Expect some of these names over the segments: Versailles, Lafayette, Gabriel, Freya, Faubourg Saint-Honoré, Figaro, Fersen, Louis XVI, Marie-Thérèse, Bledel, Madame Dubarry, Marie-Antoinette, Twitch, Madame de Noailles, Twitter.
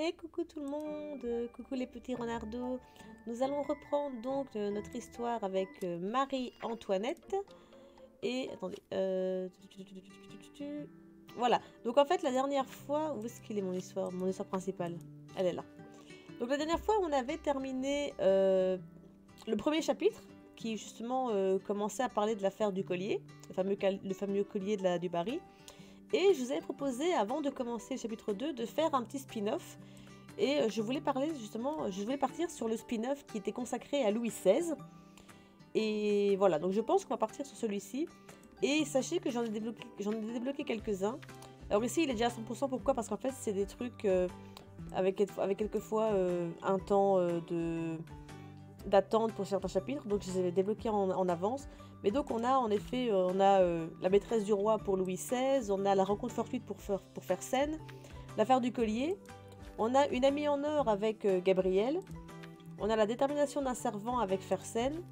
Et coucou tout le monde, coucou les petits renardos. Nous allons reprendre donc notre histoire avec Marie-Antoinette. Et attendez, voilà. Donc en fait la dernière fois, où est-ce qu'il est mon histoire principale? Elle est là. Donc la dernière fois on avait terminé le premier chapitre qui justement commençait à parler de l'affaire du collier, le fameux collier de la Dubarry. Et je vous avais proposé, avant de commencer le chapitre 2, de faire un petit spin-off. Et je voulais parler justement, je voulais partir sur le spin-off qui était consacré à Louis XVI. Et voilà, donc je pense qu'on va partir sur celui-ci. Et sachez que j'en ai débloqué quelques-uns. Alors ici, il est déjà à 100%, pourquoi? Parce qu'en fait, c'est des trucs avec quelquefois un temps d'attente pour certains chapitres. Donc je les avais débloqués en avance. Mais donc on a en effet la maîtresse du roi pour Louis XVI, on a la rencontre fortuite pour Fersen, l'affaire du collier, on a une amie en or avec Gabriel, on a la détermination d'un servant avec Fersen,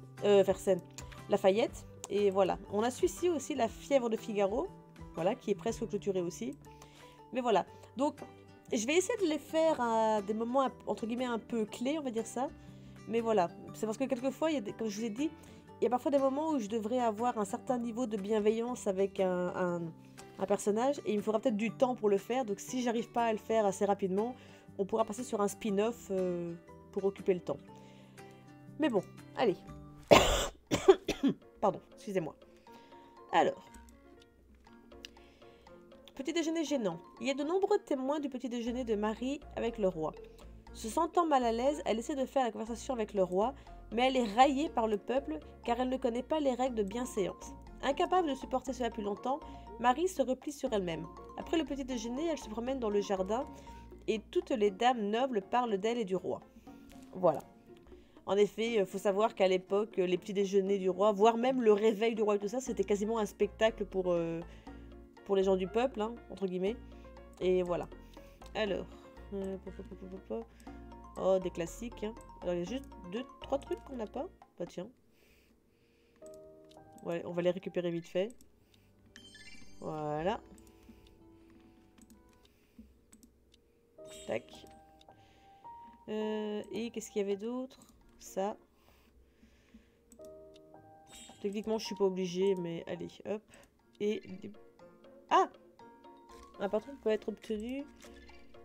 Lafayette, et voilà. On a celui-ci aussi, la fièvre de Figaro, voilà, qui est presque clôturée aussi. Mais voilà, donc je vais essayer de les faire à des moments entre guillemets un peu clés, on va dire ça. Mais voilà, c'est parce que quelquefois, comme je vous ai dit, il y a parfois des moments où je devrais avoir un certain niveau de bienveillance avec un personnage, et il me faudra peut-être du temps pour le faire. Donc si j'arrive pas à le faire assez rapidement, on pourra passer sur un spin-off pour occuper le temps. Mais bon, allez. Pardon, excusez-moi. Alors, petit déjeuner gênant. Il y a de nombreux témoins du petit déjeuner de Marie avec le roi. Se sentant mal à l'aise, elle essaie de faire la conversation avec le roi, mais elle est raillée par le peuple car elle ne connaît pas les règles de bienséance. Incapable de supporter cela plus longtemps, Marie se replie sur elle-même. Après le petit déjeuner, elle se promène dans le jardin et toutes les dames nobles parlent d'elle et du roi. Voilà. En effet, il faut savoir qu'à l'époque, les petits déjeuners du roi, voire même le réveil du roi et tout ça, c'était quasiment un spectacle pour les gens du peuple, hein, entre guillemets. Et voilà. Alors... Oh, des classiques, hein. Alors, il y a juste 2-3 trucs qu'on n'a pas. Bah tiens. Ouais, on va les récupérer vite fait. Voilà. Tac. Et qu'est-ce qu'il y avait d'autre? Ça. Techniquement, je suis pas obligée, mais allez, hop. Et... Ah! Un patron peut être obtenu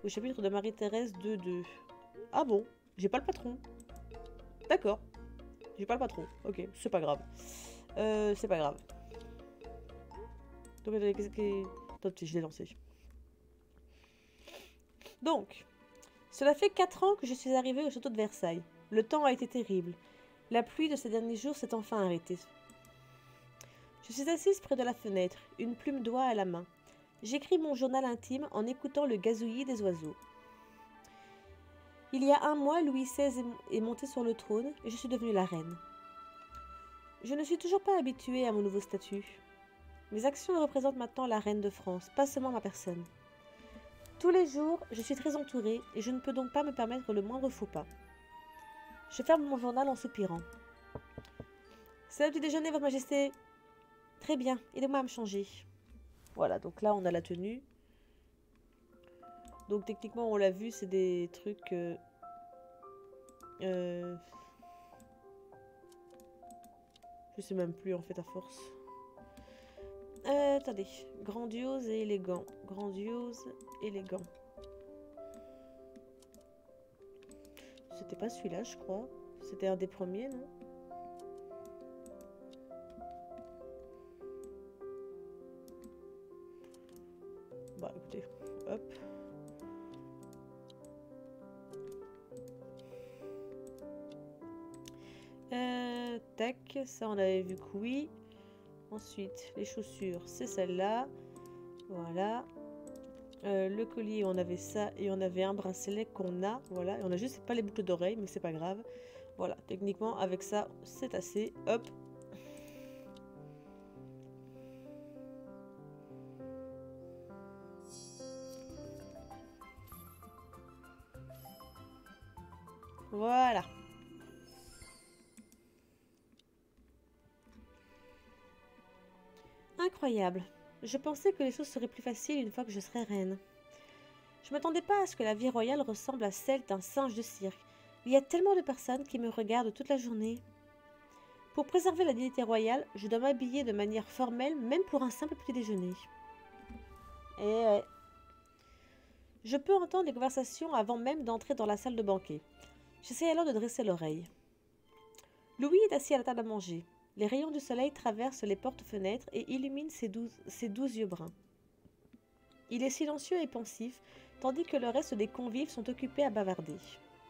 au chapitre de Marie-Thérèse 2-2. Ah bon, j'ai pas le patron. D'accord. J'ai pas le patron. Ok, c'est pas grave. C'est pas grave. Donc, qu'est-ce qui... Attends, je l'ai lancé. Donc, cela fait 4 ans que je suis arrivée au château de Versailles. Le temps a été terrible. La pluie de ces derniers jours s'est enfin arrêtée. Je suis assise près de la fenêtre, une plume d'oie à la main. J'écris mon journal intime en écoutant le gazouillis des oiseaux. Il y a un mois, Louis XVI est monté sur le trône et je suis devenue la reine. Je ne suis toujours pas habituée à mon nouveau statut. Mes actions représentent maintenant la reine de France, pas seulement ma personne. Tous les jours, je suis très entourée et je ne peux donc pas me permettre le moindre faux pas. Je ferme mon journal en soupirant. « C'est le petit déjeuner, votre majesté !»« Très bien, aidez-moi à me changer. » Voilà, donc là, on a la tenue. Donc techniquement on l'a vu, c'est des trucs... Je sais même plus en fait à force. Attendez, grandiose et élégant. Grandiose, élégant. C'était pas celui-là je crois. C'était un des premiers, non? Bah écoutez, hop. Tac, ça on avait vu que oui. Ensuite, les chaussures, c'est celle-là. Voilà. Le collier, on avait ça et on avait un bracelet qu'on a. Voilà, et on a juste pas les boucles d'oreilles, mais c'est pas grave. Voilà, techniquement, avec ça, c'est assez. Hop. Voilà. Incroyable. Je pensais que les choses seraient plus faciles une fois que je serais reine. Je Je ne m'attendais pas à ce que la vie royale ressemble à celle d'un singe de cirque. Il y a tellement de personnes qui me regardent toute la journée. Pour préserver la dignité royale, je dois m'habiller de manière formelle, même pour un simple petit déjeuner. Et je peux entendre les conversations avant même d'entrer dans la salle de banquet. J'essaie alors de dresser l'oreille. Louis est assis à la table à manger. Les rayons du soleil traversent les portes-fenêtres et illuminent ses doux yeux bruns. Il est silencieux et pensif, tandis que le reste des convives sont occupés à bavarder.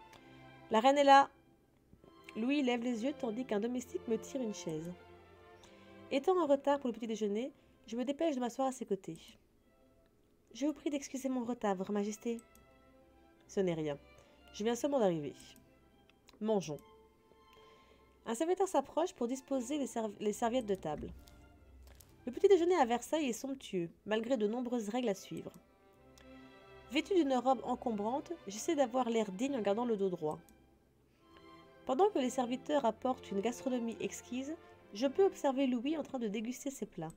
« La reine est là !» Louis lève les yeux tandis qu'un domestique me tire une chaise. Étant en retard pour le petit déjeuner, je me dépêche de m'asseoir à ses côtés. « Je vous prie d'excuser mon retard, Votre Majesté. »« Ce n'est rien. Je viens seulement d'arriver. »« Mangeons. » Un serviteur s'approche pour disposer les serviettes de table. Le petit déjeuner à Versailles est somptueux, malgré de nombreuses règles à suivre. Vêtu d'une robe encombrante, j'essaie d'avoir l'air digne en gardant le dos droit. Pendant que les serviteurs apportent une gastronomie exquise, je peux observer Louis en train de déguster ses plats.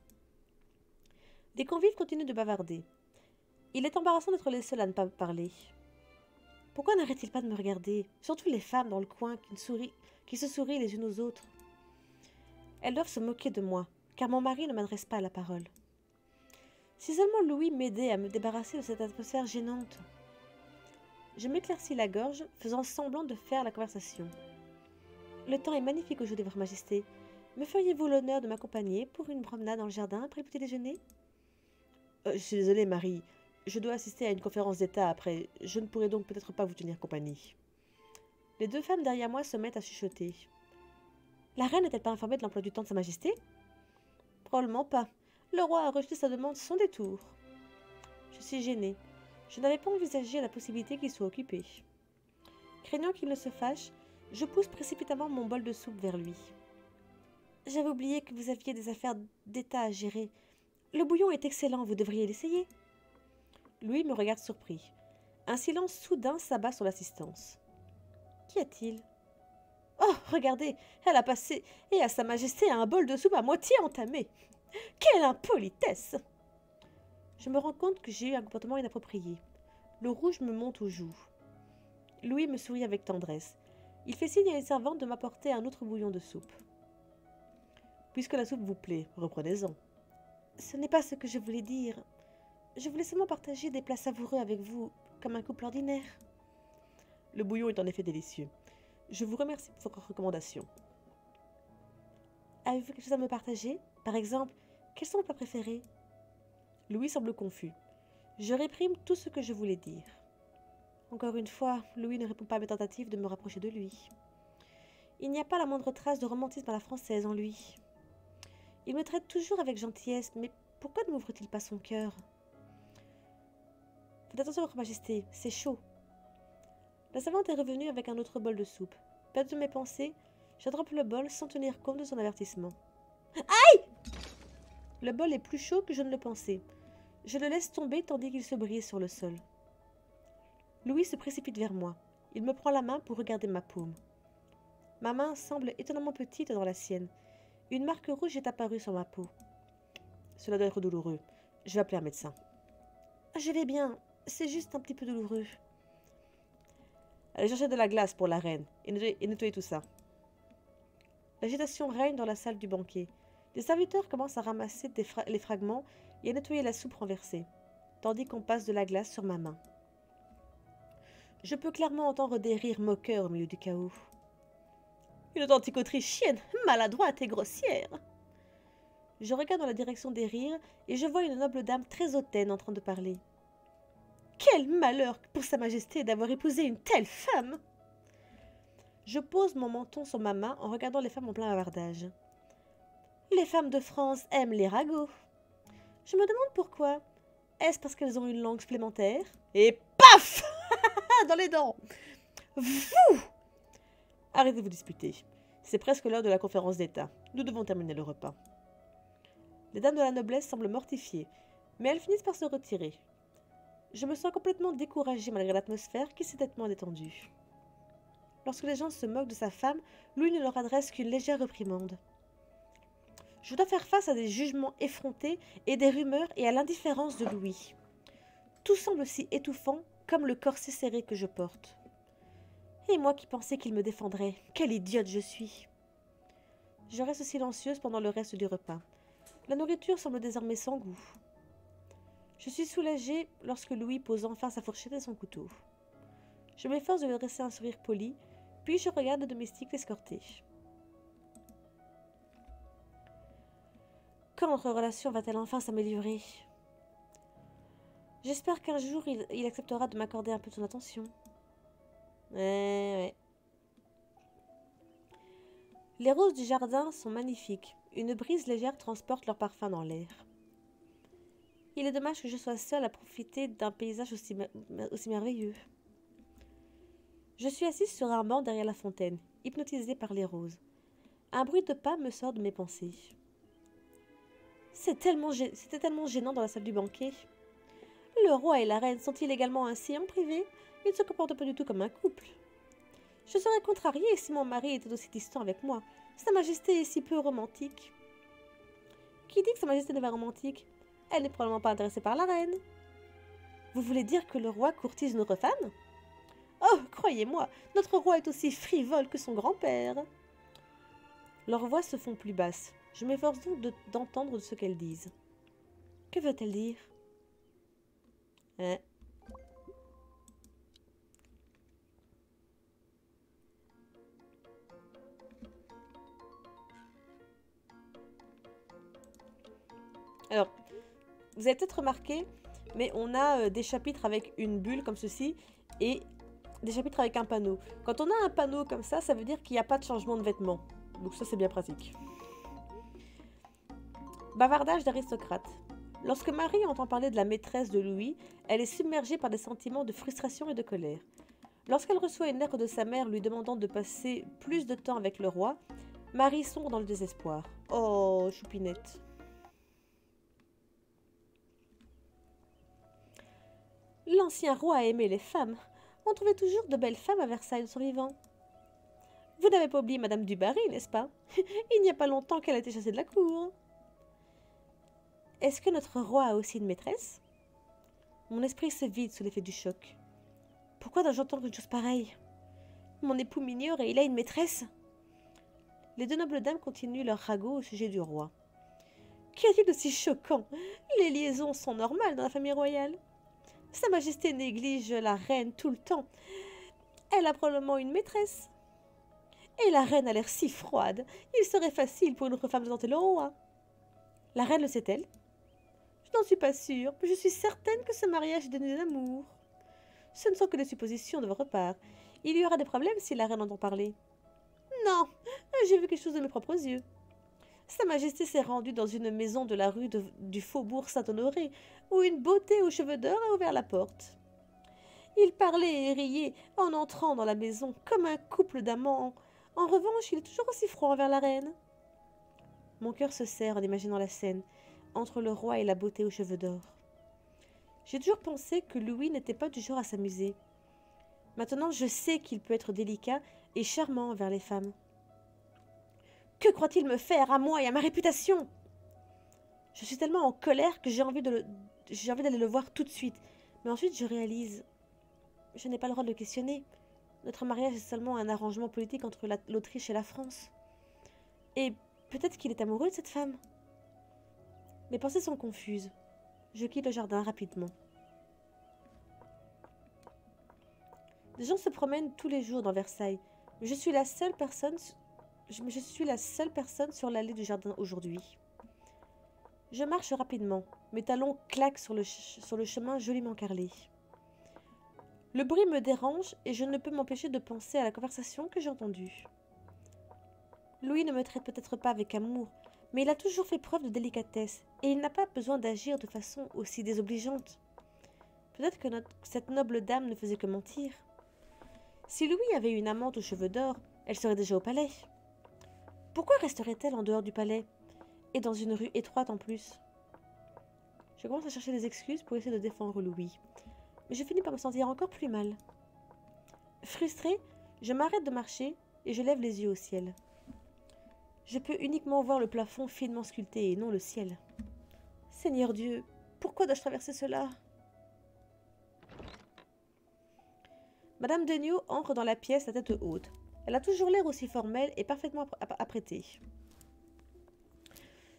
Des convives continuent de bavarder. Il est embarrassant d'être les seuls à ne pas parler. Pourquoi n'arrête-t-il pas de me regarder, surtout les femmes dans le coin qui se sourient les unes aux autres? Elles doivent se moquer de moi, car mon mari ne m'adresse pas à la parole. Si seulement Louis m'aidait à me débarrasser de cette atmosphère gênante. Je m'éclaircis la gorge, faisant semblant de faire la conversation. Le temps est magnifique aujourd'hui, Votre Majesté. Me feriez-vous l'honneur de m'accompagner pour une promenade dans le jardin après le petit déjeuner? Je suis désolée, Marie. Je dois assister à une conférence d'État après. Je ne pourrai donc peut-être pas vous tenir compagnie. Les deux femmes derrière moi se mettent à chuchoter. La reine n'est-elle pas informée de l'emploi du temps de Sa Majesté? Probablement pas. Le roi a rejeté sa demande sans détour. Je suis gênée. Je n'avais pas envisagé la possibilité qu'il soit occupé. Craignant qu'il ne se fâche, je pousse précipitamment mon bol de soupe vers lui. J'avais oublié que vous aviez des affaires d'État à gérer. Le bouillon est excellent, vous devriez l'essayer. Louis me regarde surpris. Un silence soudain s'abat sur l'assistance. Qu'y a-t-il? Oh, regardez, elle a passé et à Sa Majesté un bol de soupe à moitié entamé. Quelle impolitesse! Je me rends compte que j'ai eu un comportement inapproprié. Le rouge me monte aux joues. Louis me sourit avec tendresse. Il fait signe à une servante de m'apporter un autre bouillon de soupe. Puisque la soupe vous plaît, reprenez-en. Ce n'est pas ce que je voulais dire. Je voulais seulement partager des plats savoureux avec vous, comme un couple ordinaire. Le bouillon est en effet délicieux. Je vous remercie pour vos recommandations. Avez-vous quelque chose à me partager? Par exemple, quels sont vos plats préférés? Louis semble confus. Je réprime tout ce que je voulais dire. Encore une fois, Louis ne répond pas à mes tentatives de me rapprocher de lui. Il n'y a pas la moindre trace de romantisme à la française en lui. Il me traite toujours avec gentillesse, mais pourquoi ne m'ouvre-t-il pas son cœur? Faites attention, Votre Majesté, c'est chaud. La servante est revenue avec un autre bol de soupe. Perdue de mes pensées, j'attrape le bol sans tenir compte de son avertissement. Aïe! Le bol est plus chaud que je ne le pensais. Je le laisse tomber tandis qu'il se brise sur le sol. Louis se précipite vers moi. Il me prend la main pour regarder ma paume. Ma main semble étonnamment petite dans la sienne. Une marque rouge est apparue sur ma peau. Cela doit être douloureux. Je vais appeler un médecin. Je vais bien. C'est juste un petit peu douloureux. Allez chercher de la glace pour la reine et nettoyer tout ça. L'agitation règne dans la salle du banquet. Les serviteurs commencent à ramasser les fragments et à nettoyer la soupe renversée, tandis qu'on passe de la glace sur ma main. Je peux clairement entendre des rires moqueurs au milieu du chaos. Une authentique autrichienne, maladroite et grossière. Je regarde dans la direction des rires et je vois une noble dame très hautaine en train de parler. Quel malheur pour Sa Majesté d'avoir épousé une telle femme! Je pose mon menton sur ma main en regardant les femmes en plein bavardage. Les femmes de France aiment les ragots. Je me demande pourquoi. Est-ce parce qu'elles ont une langue supplémentaire? Et paf! Dans les dents! Vous! Arrêtez de vous disputer. C'est presque l'heure de la conférence d'État. Nous devons terminer le repas. Les dames de la noblesse semblent mortifiées, mais elles finissent par se retirer. Je me sens complètement découragée malgré l'atmosphère qui s'est nettement détendue. Lorsque les gens se moquent de sa femme, Louis ne leur adresse qu'une légère réprimande. Je dois faire face à des jugements effrontés et des rumeurs et à l'indifférence de Louis. Tout semble si étouffant comme le corset serré que je porte. Et moi qui pensais qu'il me défendrait, quelle idiote je suis! Je reste silencieuse pendant le reste du repas. La nourriture semble désormais sans goût. Je suis soulagée lorsque Louis pose enfin sa fourchette et son couteau. Je m'efforce de lui dresser un sourire poli, puis je regarde le domestique l'escorter. Quand notre relation va-t-elle enfin s'améliorer? J'espère qu'un jour il acceptera de m'accorder un peu de son attention. Ouais. Les roses du jardin sont magnifiques. Une brise légère transporte leur parfum dans l'air. Il est dommage que je sois seule à profiter d'un paysage aussi merveilleux. Je suis assise sur un banc derrière la fontaine, hypnotisée par les roses. Un bruit de pas me sort de mes pensées. C'était tellement gênant dans la salle du banquet. Le roi et la reine sont-ils également ainsi en privé? Ils ne se comportent pas du tout comme un couple. Je serais contrariée si mon mari était aussi distant avec moi. Sa majesté est si peu romantique. Qui dit que sa majesté n'est pas romantique? Elle n'est probablement pas intéressée par la reine. Vous voulez dire que le roi courtise notre femme? Oh, croyez-moi, notre roi est aussi frivole que son grand-père. Leurs voix se font plus basses. Je m'efforce donc d'entendre ce qu'elles disent. Que veut-elle dire? Alors, vous avez peut-être remarqué, mais on a des chapitres avec une bulle comme ceci et des chapitres avec un panneau. Quand on a un panneau comme ça, ça veut dire qu'il n'y a pas de changement de vêtements. Donc ça, c'est bien pratique. Bavardage d'aristocrate. Lorsque Marie entend parler de la maîtresse de Louis, elle est submergée par des sentiments de frustration et de colère. Lorsqu'elle reçoit une lettre de sa mère lui demandant de passer plus de temps avec le roi, Marie sombre dans le désespoir. Oh, choupinette. L'ancien roi a aimé les femmes. On trouvait toujours de belles femmes à Versailles de son vivant. Vous n'avez pas oublié Madame Dubarry, n'est-ce pas? Il n'y a pas longtemps qu'elle a été chassée de la cour. Est-ce que notre roi a aussi une maîtresse? Mon esprit se vide sous l'effet du choc. Pourquoi dois-je entendre une chose pareille? Mon époux m'ignore et il a une maîtresse? Les deux nobles dames continuent leur ragot au sujet du roi. Qu'y a-t-il de si choquant? Les liaisons sont normales dans la famille royale. Sa Majesté néglige la reine tout le temps. Elle a probablement une maîtresse. Et la reine a l'air si froide. Il serait facile pour une autre femme de tenter le roi. La reine le sait-elle? Je n'en suis pas sûre, mais je suis certaine que ce mariage est dénué d'amour. Ce ne sont que des suppositions de votre part. Il y aura des problèmes si la reine entend parler. Non, j'ai vu quelque chose de mes propres yeux. Sa Majesté s'est rendue dans une maison de la rue du Faubourg Saint-Honoré, où une beauté aux cheveux d'or a ouvert la porte. Il parlait et riait en entrant dans la maison comme un couple d'amants. En revanche, il est toujours aussi froid envers la reine. Mon cœur se serre en imaginant la scène, entre le roi et la beauté aux cheveux d'or. J'ai toujours pensé que Louis n'était pas du genre à s'amuser. Maintenant, je sais qu'il peut être délicat et charmant envers les femmes. Que croit-il me faire, à moi et à ma réputation? Je suis tellement en colère que j'ai envie d'aller le voir tout de suite. Mais ensuite, je réalise... Je n'ai pas le droit de le questionner. Notre mariage est seulement un arrangement politique entre l'Autriche et la France. Et peut-être qu'il est amoureux de cette femme. Mes pensées sont confuses. Je quitte le jardin rapidement. Des gens se promènent tous les jours dans Versailles. Je suis la seule personne... sur l'allée du jardin aujourd'hui. Je marche rapidement. Mes talons claquent sur le chemin joliment carrelé. Le bruit me dérange et je ne peux m'empêcher de penser à la conversation que j'ai entendue. Louis ne me traite peut-être pas avec amour, mais il a toujours fait preuve de délicatesse et il n'a pas besoin d'agir de façon aussi désobligeante. Peut-être que cette noble dame ne faisait que mentir. Si Louis avait une amante aux cheveux d'or, elle serait déjà au palais. Pourquoi resterait-elle en dehors du palais? Et dans une rue étroite en plus? Je commence à chercher des excuses pour essayer de défendre Louis. Mais je finis par me sentir encore plus mal. Frustrée, je m'arrête de marcher et je lève les yeux au ciel. Je peux uniquement voir le plafond finement sculpté et non le ciel. Seigneur Dieu, pourquoi dois-je traverser cela? Madame de Noailles entre dans la pièce la tête haute. Elle a toujours l'air aussi formelle et parfaitement apprêtée.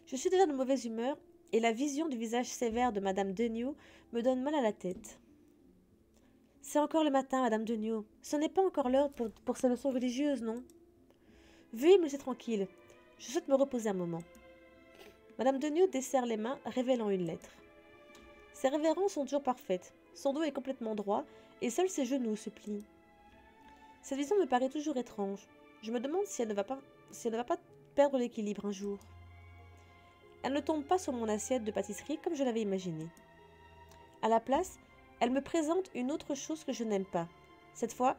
Je suis déjà de mauvaise humeur et la vision du visage sévère de Madame de Noailles me donne mal à la tête. « C'est encore le matin, Madame de Noailles. Ce n'est pas encore l'heure pour ces leçons religieuses, non ? » ?»« Veuillez me laisser tranquille. Je souhaite me reposer un moment. » Madame de Noailles desserre les mains, révélant une lettre. Ses révérences sont toujours parfaites. Son dos est complètement droit et seuls ses genoux se plient. Cette vision me paraît toujours étrange. Je me demande si elle ne va pas perdre l'équilibre un jour. Elle ne tombe pas sur mon assiette de pâtisserie comme je l'avais imaginé. À la place, elle me présente une autre chose que je n'aime pas. Cette fois,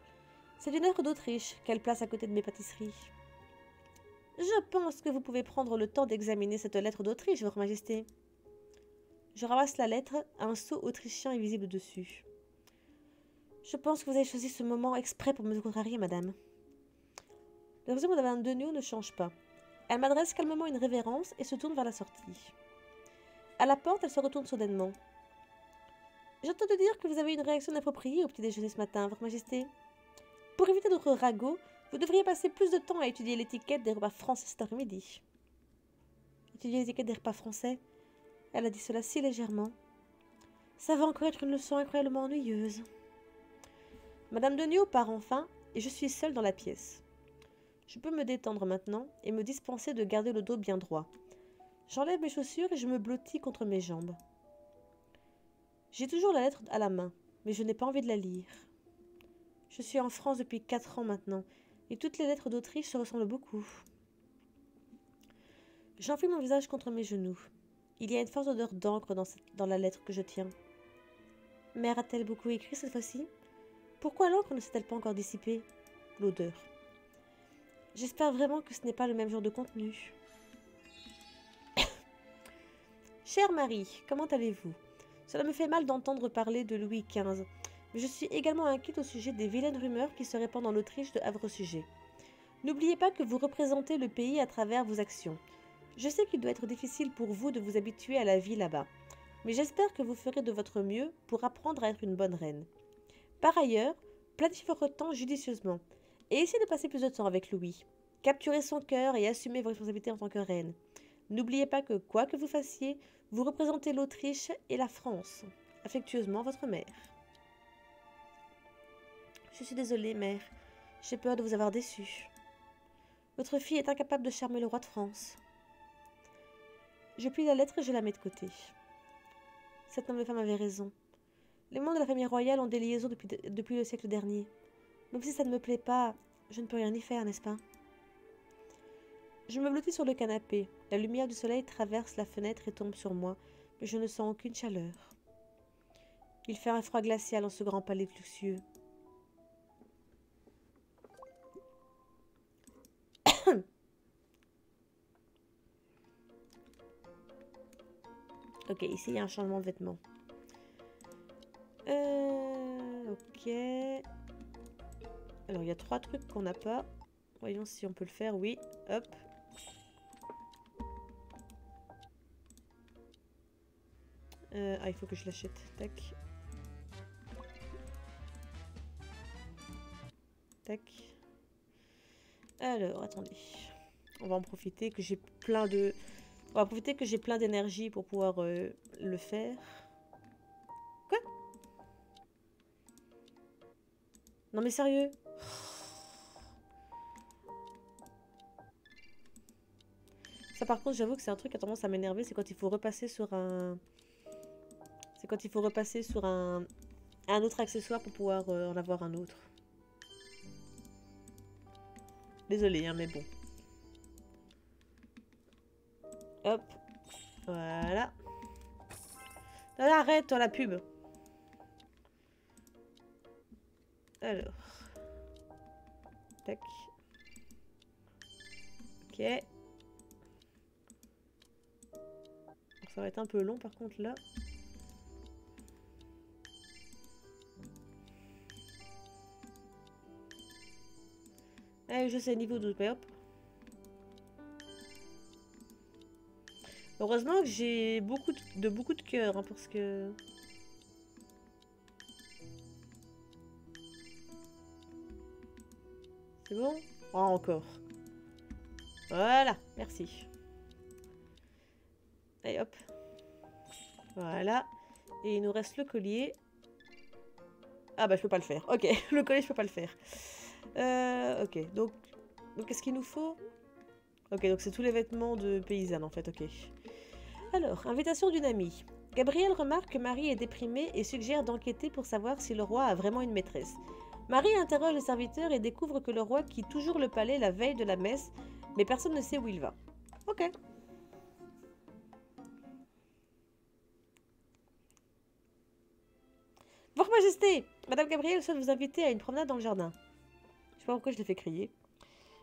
c'est une lettre d'Autriche qu'elle place à côté de mes pâtisseries. Je pense que vous pouvez prendre le temps d'examiner cette lettre d'Autriche, Votre Majesté. Je ramasse la lettre, un sceau autrichien est visible dessus. Je pense que vous avez choisi ce moment exprès pour me contrarier, madame. La réaction de Madame de Noailles ne change pas. Elle m'adresse calmement une révérence et se tourne vers la sortie. À la porte, elle se retourne soudainement. « J'entends te dire que vous avez une réaction inappropriée au petit-déjeuner ce matin, Votre Majesté. Pour éviter d'autres ragots, vous devriez passer plus de temps à étudier l'étiquette des repas français cet après-midi. » « Étudier l'étiquette des repas français ?» Elle a dit cela si légèrement. « Ça va encore être une leçon incroyablement ennuyeuse. » Madame de Noailles part enfin, et je suis seule dans la pièce. Je peux me détendre maintenant et me dispenser de garder le dos bien droit. J'enlève mes chaussures et je me blottis contre mes jambes. J'ai toujours la lettre à la main, mais je n'ai pas envie de la lire. Je suis en France depuis 4 ans maintenant, et toutes les lettres d'Autriche se ressemblent beaucoup. J'enfuis mon visage contre mes genoux. Il y a une forte odeur d'encre dans la lettre que je tiens. Mère a-t-elle beaucoup écrit cette fois-ci? Pourquoi l'encre ne s'est-elle pas encore dissipée? L'odeur. J'espère vraiment que ce n'est pas le même genre de contenu. Chère Marie, comment allez-vous? Cela me fait mal d'entendre parler de Louis XV, mais je suis également inquiète au sujet des vilaines rumeurs qui se répandent en Autriche de Havre sujet. N'oubliez pas que vous représentez le pays à travers vos actions. Je sais qu'il doit être difficile pour vous de vous habituer à la vie là-bas, mais j'espère que vous ferez de votre mieux pour apprendre à être une bonne reine. Par ailleurs, planifiez votre temps judicieusement et essayez de passer plus de temps avec Louis. Capturez son cœur et assumez vos responsabilités en tant que reine. N'oubliez pas que quoi que vous fassiez, vous représentez l'Autriche et la France. Affectueusement, votre mère. Je suis désolée, mère. J'ai peur de vous avoir déçue. Votre fille est incapable de charmer le roi de France. Je plie la lettre et je la mets de côté. Cette noble femme avait raison. Les membres de la famille royale ont des liaisons depuis le siècle dernier. Même si ça ne me plaît pas, je ne peux rien y faire, n'est-ce pas? Je me blottis sur le canapé. La lumière du soleil traverse la fenêtre et tombe sur moi, mais je ne sens aucune chaleur. Il fait un froid glacial en ce grand palais luxueux. Ok, ici il y a un changement de vêtements. Ok. Alors il y a 3 trucs qu'on n'a pas. Voyons si on peut le faire. Oui, hop. Ah, il faut que je l'achète. Tac. Tac. Alors, attendez. On va en profiter que j'ai plein de... On va profiter que j'ai plein d'énergie pour pouvoir le faire. Quoi? Non mais sérieux? Ça par contre, j'avoue que c'est un truc qui a tendance à m'énerver. C'est quand il faut repasser sur un... C'est quand il faut repasser sur un autre accessoire pour pouvoir en avoir un autre. Désolée, hein, mais bon. Hop. Voilà. Là, arrête, toi, la pub. Alors. Tac. Ok. Ça va être un peu long, par contre, là. Allez, je sais, niveau 12, mais hop. Heureusement que j'ai beaucoup de cœur, hein, parce que... C'est bon? Oh, encore. Voilà, merci. Allez, hop. Voilà. Et il nous reste le collier. Ah bah, je peux pas le faire. Ok, le collier, je peux pas le faire. Ok, donc qu'est-ce qu'il nous faut? Ok, donc c'est tous les vêtements de paysanne, en fait, ok. Alors, invitation d'une amie. Gabriel remarque que Marie est déprimée et suggère d'enquêter pour savoir si le roi a vraiment une maîtresse. Marie interroge les serviteurs et découvre que le roi quitte toujours le palais la veille de la messe, mais personne ne sait où il va. Ok. Votre Majesté, Madame Gabriel souhaite vous inviter à une promenade dans le jardin. Je sais pas pourquoi je l'ai fait crier.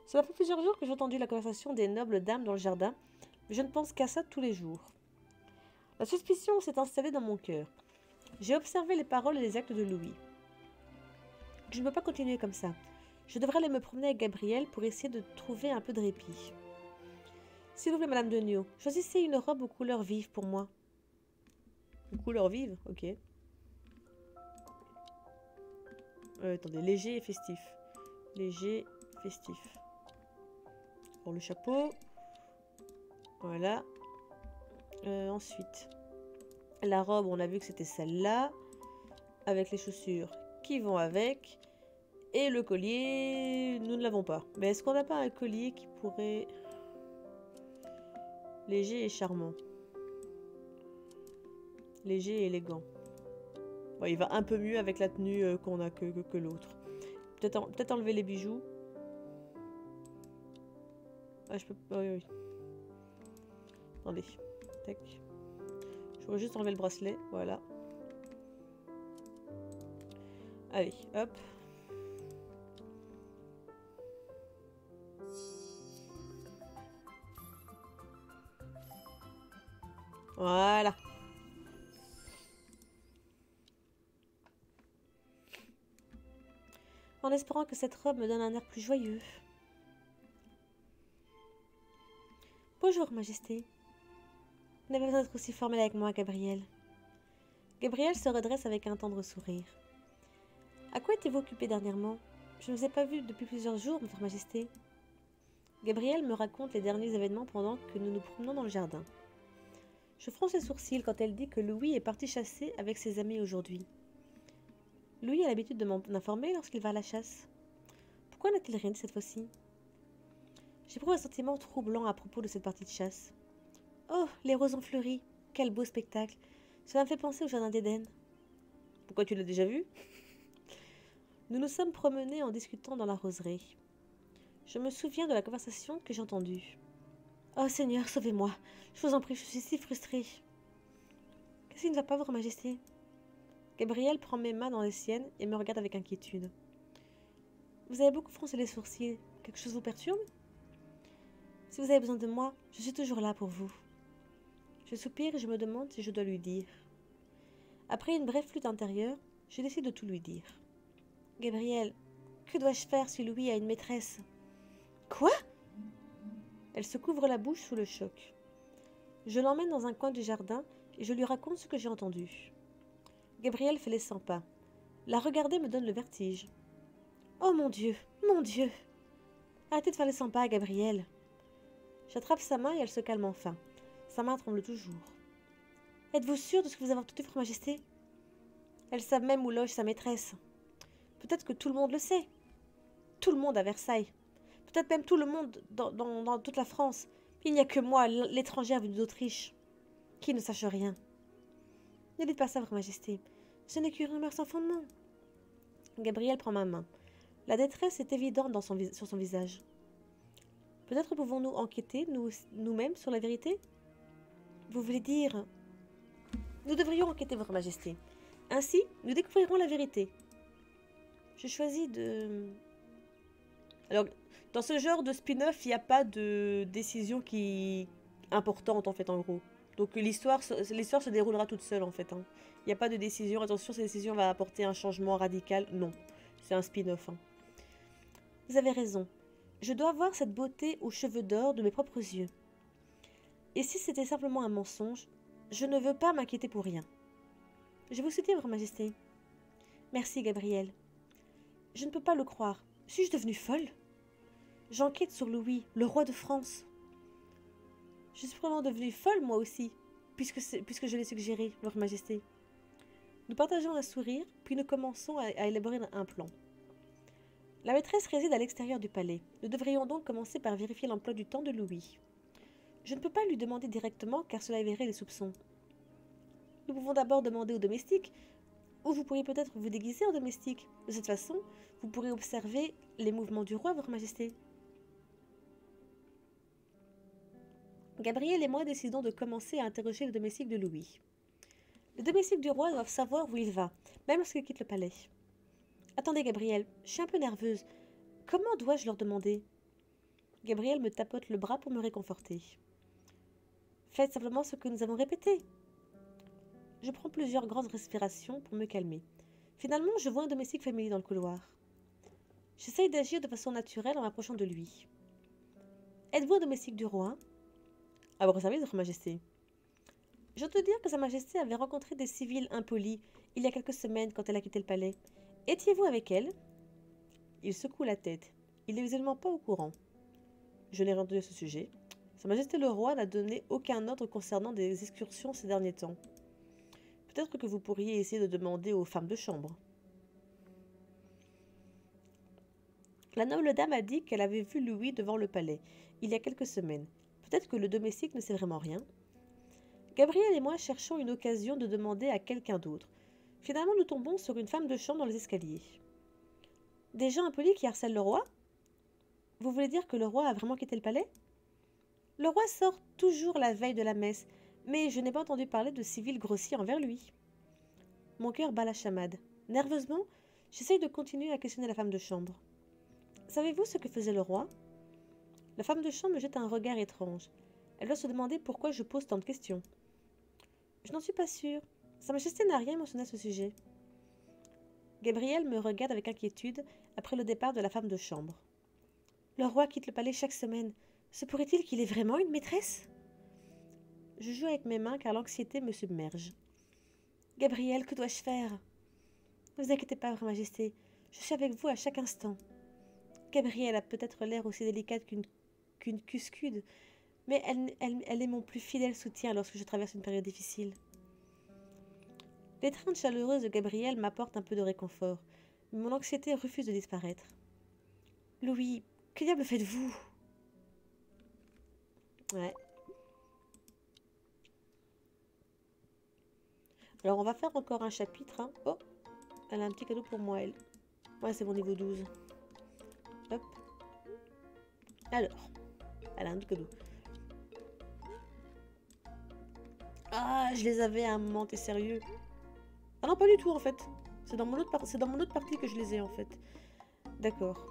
Cela fait plusieurs jours que j'ai entendu la conversation des nobles dames dans le jardin, mais je ne pense qu'à ça tous les jours. La suspicion s'est installée dans mon cœur. J'ai observé les paroles et les actes de Louis. Je ne peux pas continuer comme ça. Je devrais aller me promener avec Gabriel pour essayer de trouver un peu de répit. S'il vous plaît, Madame de Noailles, choisissez une robe aux couleurs vives pour moi. Aux couleurs vives? Ok. Attendez, léger et festif. Léger, festif. Pour le chapeau. Voilà. Ensuite, la robe, on a vu que c'était celle-là, avec les chaussures qui vont avec, et le collier, nous ne l'avons pas. Mais est-ce qu'on n'a pas un collier qui pourrait... Léger et charmant. Léger et élégant. Bon, il va un peu mieux avec la tenue qu'on a que l'autre. Peut-être peut-être enlever les bijoux. Ah, je peux... Oui, oui. Attendez. Je vais juste enlever le bracelet, voilà. Allez, hop. Voilà. En espérant que cette robe me donne un air plus joyeux. Bonjour, Majesté. Vous n'avez pas besoin d'être aussi formel avec moi, Gabriel. Gabriel se redresse avec un tendre sourire. À quoi étiez-vous occupé dernièrement? Je ne vous ai pas vu depuis plusieurs jours, Votre Majesté. Gabriel me raconte les derniers événements pendant que nous nous promenons dans le jardin. Je fronce les sourcils quand elle dit que Louis est parti chasser avec ses amis aujourd'hui. Louis a l'habitude de m'en informer lorsqu'il va à la chasse. Pourquoi n'a-t-il rien dit cette fois-ci? J'éprouve un sentiment troublant à propos de cette partie de chasse. Oh, les roses ont fleuri. Quel beau spectacle. Cela me fait penser au jardin d'Éden. Pourquoi tu l'as déjà vu? Nous nous sommes promenés en discutant dans la roseraie. Je me souviens de la conversation que j'ai entendue. Oh Seigneur, sauvez-moi. Je vous en prie, je suis si frustrée. Qu'est-ce qui ne va pas, Votre Majesté? Gabriel prend mes mains dans les siennes et me regarde avec inquiétude. Vous avez beaucoup froncé les sourcils. Quelque chose vous perturbe? Si vous avez besoin de moi, je suis toujours là pour vous. Je soupire et je me demande si je dois lui dire. Après une brève flûte intérieure, je décide de tout lui dire. Gabriel, que dois-je faire si Louis a une maîtresse? Quoi? Elle se couvre la bouche sous le choc. Je l'emmène dans un coin du jardin et je lui raconte ce que j'ai entendu. Gabriel fait les 100 pas. La regarder me donne le vertige. Oh mon Dieu, mon Dieu! Arrêtez de faire les 100 pas, Gabriel. J'attrape sa main et elle se calme enfin. Sa main tremble toujours. « Êtes-vous sûre de ce que vous avez entendu, Votre Majesté ? » Elles savent même où loge sa maîtresse. Peut-être que tout le monde le sait. Tout le monde à Versailles. Peut-être même tout le monde dans toute la France. Il n'y a que moi, l'étrangère venue d'Autriche, qui ne sache rien. « Ne dites pas ça, Votre Majesté. Ce n'est qu'une rumeur sans fondement. » Gabriel prend ma main. La détresse est évidente sur son visage. « Peut-être pouvons-nous enquêter nous-mêmes sur la vérité ?» Vous voulez dire... Nous devrions enquêter, Votre Majesté. Ainsi, nous découvrirons la vérité. Je choisis de... Alors, dans ce genre de spin-off, il n'y a pas de décision qui... importante, en fait, en gros. Donc, l'histoire se déroulera toute seule, en fait. Hein. Il n'y a pas de décision. Attention, cette décision va apporter un changement radical. Non, c'est un spin-off. Hein. Vous avez raison. Je dois voir cette beauté aux cheveux d'or de mes propres yeux. Et si c'était simplement un mensonge, je ne veux pas m'inquiéter pour rien. Je vous soutiens, Votre Majesté. Merci, Gabriel. Je ne peux pas le croire. Suis-je devenue folle? J'enquête sur Louis, le roi de France. Je suis probablement devenue folle, moi aussi, puisque je l'ai suggéré, Votre Majesté. Nous partageons un sourire, puis nous commençons à élaborer un plan. La maîtresse réside à l'extérieur du palais. Nous devrions donc commencer par vérifier l'emploi du temps de Louis. Je ne peux pas lui demander directement, car cela éveillerait les soupçons. Nous pouvons d'abord demander au domestique, ou vous pourriez peut-être vous déguiser en domestique. De cette façon, vous pourrez observer les mouvements du roi, Votre Majesté. Gabriel et moi décidons de commencer à interroger le domestique de Louis. Les domestiques du roi doivent savoir où il va, même lorsqu'il quitte le palais. Attendez, Gabriel, je suis un peu nerveuse. Comment dois-je leur demander? Gabriel me tapote le bras pour me réconforter. Faites simplement ce que nous avons répété. Je prends plusieurs grandes respirations pour me calmer. Finalement, je vois un domestique familier dans le couloir. J'essaye d'agir de façon naturelle en m'approchant de lui. Êtes-vous un domestique du roi? « À votre service, Votre Majesté. »« J'entends dire que Sa Majesté avait rencontré des civils impolis il y a quelques semaines quand elle a quitté le palais. Étiez-vous avec elle ?» Il secoue la tête. Il n'est visiblement pas au courant. « Je n'ai rien entendu à ce sujet. Sa Majesté le Roi n'a donné aucun ordre concernant des excursions ces derniers temps. Peut-être que vous pourriez essayer de demander aux femmes de chambre. » La noble dame a dit qu'elle avait vu Louis devant le palais il y a quelques semaines. Peut-être que le domestique ne sait vraiment rien. Gabriel et moi cherchons une occasion de demander à quelqu'un d'autre. Finalement, nous tombons sur une femme de chambre dans les escaliers. Des gens impolis qui harcèlent le roi? Vous voulez dire que le roi a vraiment quitté le palais? Le roi sort toujours la veille de la messe, mais je n'ai pas entendu parler de civils grossiers envers lui. Mon cœur bat la chamade. Nerveusement, j'essaye de continuer à questionner la femme de chambre. Savez-vous ce que faisait le roi? La femme de chambre me jette un regard étrange. Elle doit se demander pourquoi je pose tant de questions. Je n'en suis pas sûre. Sa Majesté n'a rien mentionné à ce sujet. Gabriel me regarde avec inquiétude après le départ de la femme de chambre. Le roi quitte le palais chaque semaine. Se pourrait-il qu'il ait vraiment une maîtresse? Je joue avec mes mains car l'anxiété me submerge. Gabriel, que dois-je faire? Ne vous inquiétez pas, Votre Majesté. Je suis avec vous à chaque instant. Gabriel a peut-être l'air aussi délicate qu'une cuscude, mais elle est mon plus fidèle soutien lorsque je traverse une période difficile. L'étreinte chaleureuse de Gabriel m'apporte un peu de réconfort, mais mon anxiété refuse de disparaître. Louis, que diable faites-vous? Ouais. Alors on va faire encore un chapitre. Hein. Oh, elle a un petit cadeau pour moi, elle. Ouais, c'est mon niveau 12. Hop. Alors, elle a un autre cadeau. Ah, je les avais à un moment, t'es sérieux? Ah non, pas du tout en fait. C'est dans mon autre partie que je les ai en fait. D'accord.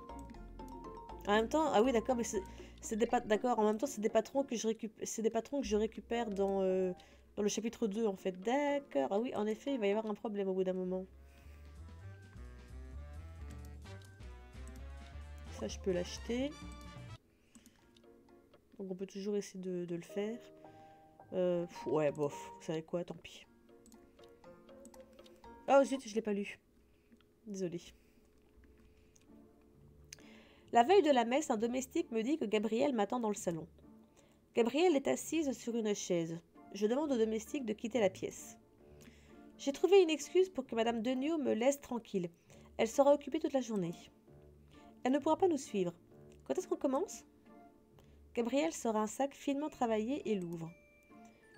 En même temps, ah oui, d'accord, mais c'est des d'accord. En même temps, c'est des patrons que je récupère. C'est des patrons que je récupère dans le chapitre 2 en fait. D'accord. Ah oui, en effet, il va y avoir un problème au bout d'un moment. Ça, je peux l'acheter. Donc, on peut toujours essayer de le faire. Ouais, bof. Vous savez quoi? Tant pis. Oh, zut, je l'ai pas lu. Désolée. La veille de la messe, un domestique me dit que Gabriel m'attend dans le salon. Gabriel est assise sur une chaise. Je demande au domestique de quitter la pièce. J'ai trouvé une excuse pour que Madame de Noailles me laisse tranquille. Elle sera occupée toute la journée. Elle ne pourra pas nous suivre. Quand est-ce qu'on commence? Gabriel sort un sac finement travaillé et l'ouvre.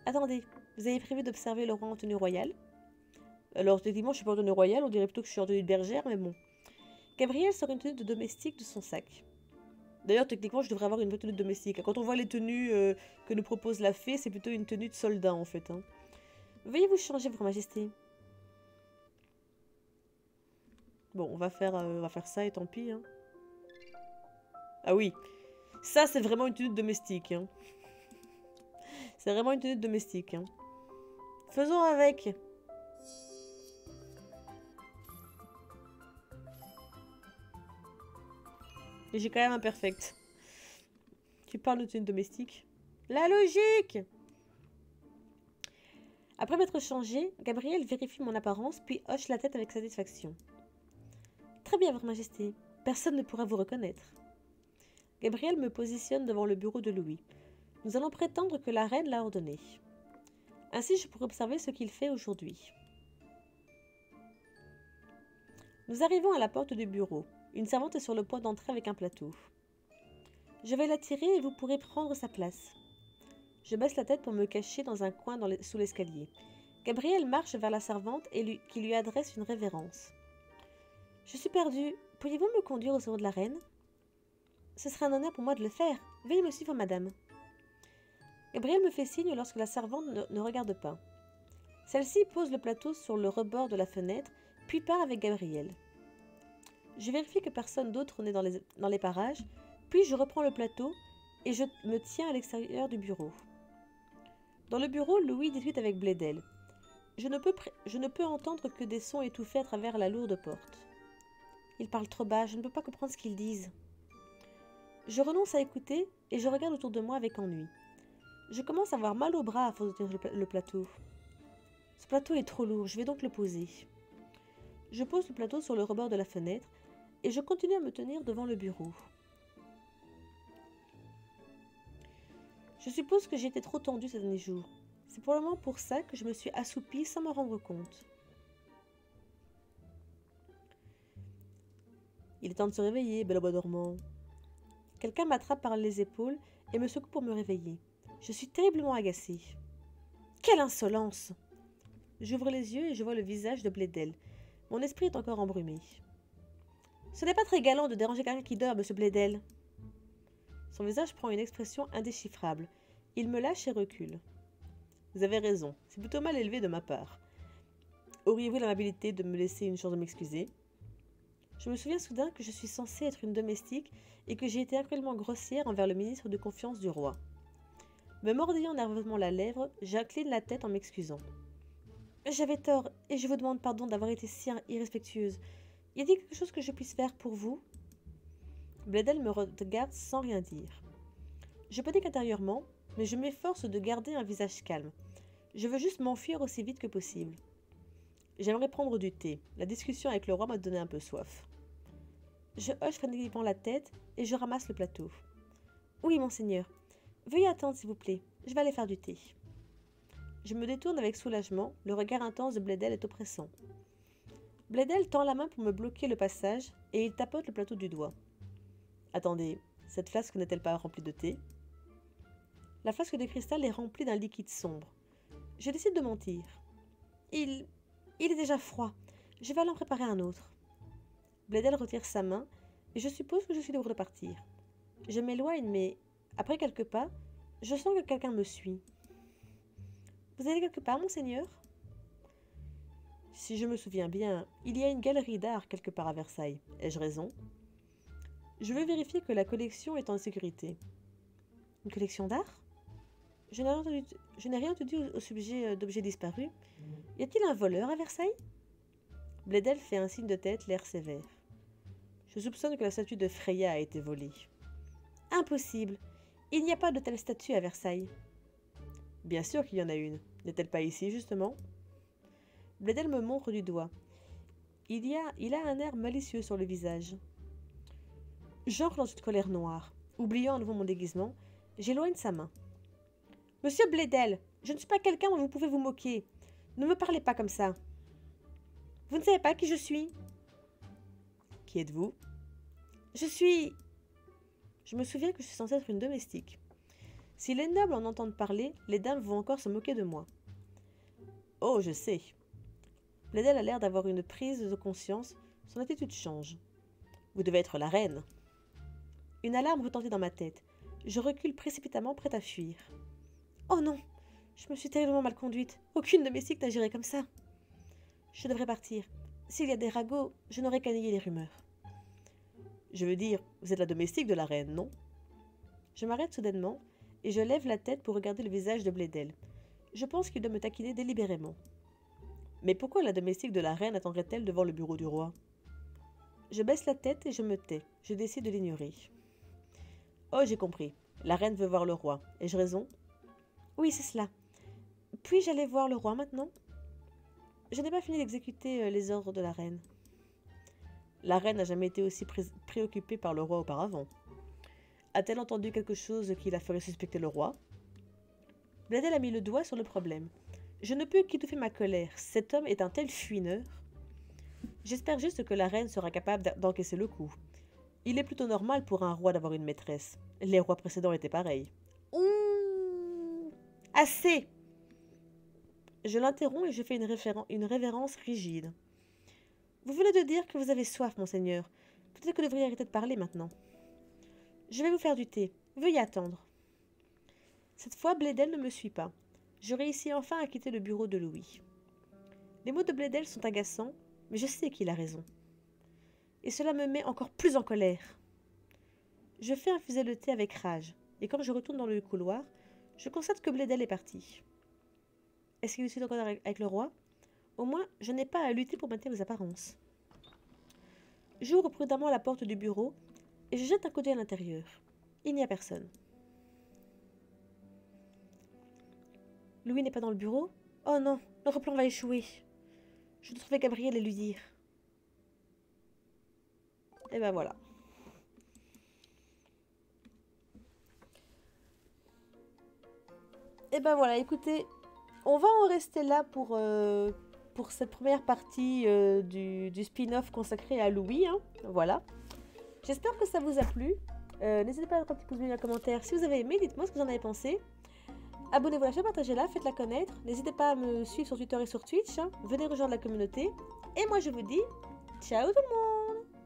Attendez, vous avez prévu d'observer le roi en tenue royale? Alors, techniquement, je ne suis pas en tenue royale, on dirait plutôt que je suis en tenue de bergère, mais bon. Gabriel sort une tenue de domestique de son sac. D'ailleurs, techniquement, je devrais avoir une vraie tenue de domestique. Quand on voit les tenues que nous propose la fée, c'est plutôt une tenue de soldat, en fait. Hein. Veuillez vous changer, Votre Majesté. Bon, on va faire ça et tant pis, hein. Ah oui, ça c'est vraiment une tenue domestique. Hein. C'est vraiment une tenue domestique. Hein. Faisons avec. Et j'ai quand même un perfect. Tu parles de tenue domestique? La logique! Après m'être changée, Gabriel vérifie mon apparence puis hoche la tête avec satisfaction. Très bien, Votre Majesté. Personne ne pourra vous reconnaître. Gabriel me positionne devant le bureau de Louis. Nous allons prétendre que la reine l'a ordonné. Ainsi, je pourrai observer ce qu'il fait aujourd'hui. Nous arrivons à la porte du bureau. Une servante est sur le point d'entrer avec un plateau. Je vais l'attirer et vous pourrez prendre sa place. Je baisse la tête pour me cacher dans un coin sous l'escalier. Gabriel marche vers la servante et qui lui adresse une révérence. « Je suis perdue. Pourriez-vous me conduire au salon de la reine ?»« Ce serait un honneur pour moi de le faire. Veuillez me suivre, madame. » Gabriel me fait signe lorsque la servante ne regarde pas. Celle-ci pose le plateau sur le rebord de la fenêtre, puis part avec Gabriel. Je vérifie que personne d'autre n'est dans les parages, puis je reprends le plateau et je me tiens à l'extérieur du bureau. Dans le bureau, Louis discute avec Bledel. Je ne peux entendre que des sons étouffés à travers la lourde porte. Ils parlent trop bas, je ne peux pas comprendre ce qu'ils disent. Je renonce à écouter et je regarde autour de moi avec ennui. Je commence à avoir mal au bras à force de tenir le plateau. Ce plateau est trop lourd, je vais donc le poser. Je pose le plateau sur le rebord de la fenêtre et je continue à me tenir devant le bureau. Je suppose que j'ai été trop tendue ces derniers jours. C'est probablement pour ça que je me suis assoupie sans m'en rendre compte. Il est temps de se réveiller, bel bois dormant. Quelqu'un m'attrape par les épaules et me secoue pour me réveiller. Je suis terriblement agacée. Quelle insolence! J'ouvre les yeux et je vois le visage de Bledel. Mon esprit est encore embrumé. Ce n'est pas très galant de déranger quelqu'un qui dort, monsieur Bledel. Son visage prend une expression indéchiffrable. Il me lâche et recule. Vous avez raison, c'est plutôt mal élevé de ma part. Auriez-vous l'amabilité de me laisser une chance de m'excuser? Je me souviens soudain que je suis censée être une domestique et que j'ai été incroyablement grossière envers le ministre de confiance du roi. Me mordillant nerveusement la lèvre, j'incline la tête en m'excusant. « J'avais tort, et je vous demande pardon d'avoir été si irrespectueuse. Y a-t-il quelque chose que je puisse faire pour vous ?» Bledel me regarde sans rien dire. Je panique intérieurement, mais je m'efforce de garder un visage calme. Je veux juste m'enfuir aussi vite que possible. J'aimerais prendre du thé. La discussion avec le roi m'a donné un peu soif. Je hoche frénétiquement la tête et je ramasse le plateau. « Oui, monseigneur. Veuillez attendre, s'il vous plaît. Je vais aller faire du thé. » Je me détourne avec soulagement. Le regard intense de Bledel est oppressant. Bledel tend la main pour me bloquer le passage et il tapote le plateau du doigt. « Attendez, cette flasque n'est-elle pas remplie de thé ?» La flasque de cristal est remplie d'un liquide sombre. Je décide de mentir. « Il est déjà froid. Je vais aller en préparer un autre. » Bledel retire sa main et je suppose que je suis libre de partir. Je m'éloigne, mais... après quelques pas, je sens que quelqu'un me suit. « Vous allez quelque part, monseigneur ?» Si je me souviens bien, il y a une galerie d'art quelque part à Versailles. Ai-je raison? Je veux vérifier que la collection est en sécurité. Une collection d'art? Je n'ai rien entendu au sujet d'objets disparus. Y a-t-il un voleur à Versailles? Bledel fait un signe de tête, l'air sévère. Je soupçonne que la statue de Freya a été volée. Impossible! Il n'y a pas de telle statue à Versailles. Bien sûr qu'il y en a une. N'est-elle pas ici, justement? Bledel me montre du doigt. Il a un air malicieux sur le visage. J'entre dans une colère noire. Oubliant à nouveau mon déguisement, j'éloigne sa main. « Monsieur Bledel, je ne suis pas quelqu'un dont vous pouvez vous moquer. Ne me parlez pas comme ça. Vous ne savez pas qui je suis? »« Qui êtes-vous? » »« Je suis... » Je me souviens que je suis censée être une domestique. Si les nobles en entendent parler, les dames vont encore se moquer de moi. « Oh, je sais. » Bledel a l'air d'avoir une prise de conscience. Son attitude change. « Vous devez être la reine. » Une alarme retentit dans ma tête. Je recule précipitamment, prête à fuir. « Oh non! Je me suis terriblement mal conduite. Aucune domestique n'a géré comme ça. » « Je devrais partir. S'il y a des ragots, je n'aurais qu'à nier les rumeurs. » « Je veux dire, vous êtes la domestique de la reine, non ?» Je m'arrête soudainement. Et je lève la tête pour regarder le visage de Bledel. Je pense qu'il doit me taquiner délibérément. Mais pourquoi la domestique de la reine attendrait-elle devant le bureau du roi? Je baisse la tête et je me tais. Je décide de l'ignorer. Oh, j'ai compris. La reine veut voir le roi. Ai-je raison? Oui, c'est cela. Puis-je aller voir le roi maintenant? Je n'ai pas fini d'exécuter les ordres de la reine. La reine n'a jamais été aussi préoccupée par le roi auparavant. A-t-elle entendu quelque chose qui la ferait suspecter le roi? Bledel a mis le doigt sur le problème. « Je ne peux qu'étouffer ma colère. Cet homme est un tel fuineur. » J'espère juste que la reine sera capable d'encaisser le coup. Il est plutôt normal pour un roi d'avoir une maîtresse. Les rois précédents étaient pareils. Ouh ! Assez ! Je l'interromps et je fais une révérence rigide. Vous venez de dire que vous avez soif, monseigneur. Peut-être que vous devriez arrêter de parler maintenant. Je vais vous faire du thé. Veuillez attendre. Cette fois, Bledel ne me suit pas. Je réussis enfin à quitter le bureau de Louis. Les mots de Bledel sont agaçants, mais je sais qu'il a raison. Et cela me met encore plus en colère. Je fais infuser le thé avec rage, et quand je retourne dans le couloir, je constate que Bledel est parti. Est-ce qu'il est encore avec le roi? Au moins, je n'ai pas à lutter pour maintenir mes apparences. J'ouvre prudemment la porte du bureau, et je jette un coup d'œil à l'intérieur. Il n'y a personne. Louis n'est pas dans le bureau? Oh non, notre plan va échouer. Je dois trouver Gabriel et lui dire. Et ben voilà. Et ben voilà, écoutez, on va en rester là pour cette première partie du spin-off consacré à Louis. Hein, voilà. J'espère que ça vous a plu. N'hésitez pas à mettre un petit pouce bleu dans les commentaires. Si vous avez aimé, dites-moi ce que vous en avez pensé. Abonnez-vous à la chaîne, partagez-la, faites-la connaître. N'hésitez pas à me suivre sur Twitter et sur Twitch. Venez rejoindre la communauté. Et moi, je vous dis ciao tout le monde!